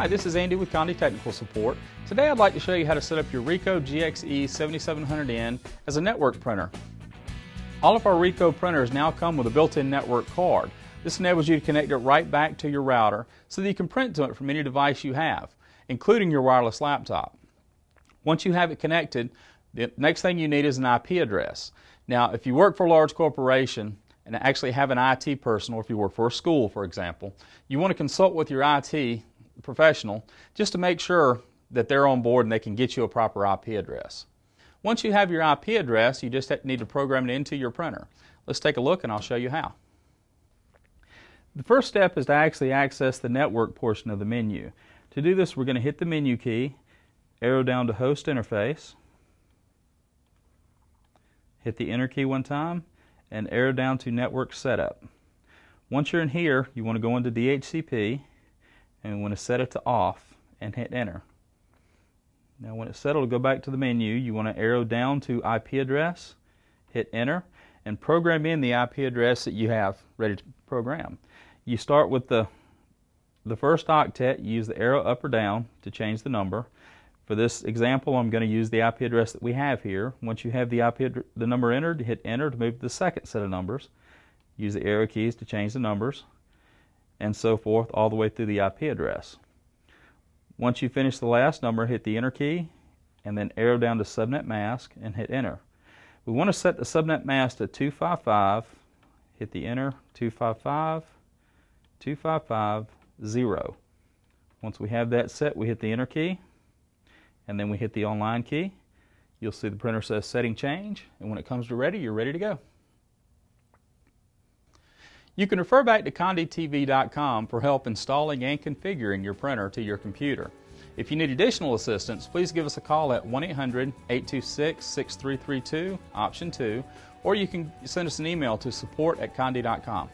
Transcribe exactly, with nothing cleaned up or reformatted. Hi, this is Andy with Condé Technical Support. Today I'd like to show you how to set up your Ricoh G X E seventy-seven hundred N as a network printer. All of our Ricoh printers now come with a built-in network card. This enables you to connect it right back to your router so that you can print to it from any device you have, including your wireless laptop. Once you have it connected, the next thing you need is an I P address. Now, if you work for a large corporation and actually have an I T person, or if you work for a school, for example, you want to consult with your I T professional just to make sure that they're on board and they can get you a proper I P address. Once you have your I P address, you just need to program it into your printer. Let's take a look and I'll show you how. The first step is to actually access the network portion of the menu. To do this, we're going to hit the menu key, arrow down to Host Interface, hit the Enter key one time, and arrow down to Network Setup. Once you're in here, you want to go into D H C P and you want to set it to off and hit Enter. Now when it's settled, go back to the menu. You want to arrow down to I P address, hit Enter, and program in the I P address that you have ready to program. You start with the, the first octet. You use the arrow up or down to change the number. For this example, I'm going to use the I P address that we have here. Once you have the I P the number entered, hit Enter to move to the second set of numbers. Use the arrow keys to change the numbers, and so forth, all the way through the I P address. Once you finish the last number, hit the Enter key, and then arrow down to Subnet Mask and hit Enter. We want to set the subnet mask to two five five, hit the Enter, two five five, two five five, zero. Once we have that set, we hit the Enter key, and then we hit the online key. You'll see the printer says setting change, and when it comes to ready, you're ready to go. You can refer back to condy t v dot com for help installing and configuring your printer to your computer. If you need additional assistance, please give us a call at one eight hundred, eight two six, six three three two, option two, or you can send us an email to support at condy dot com.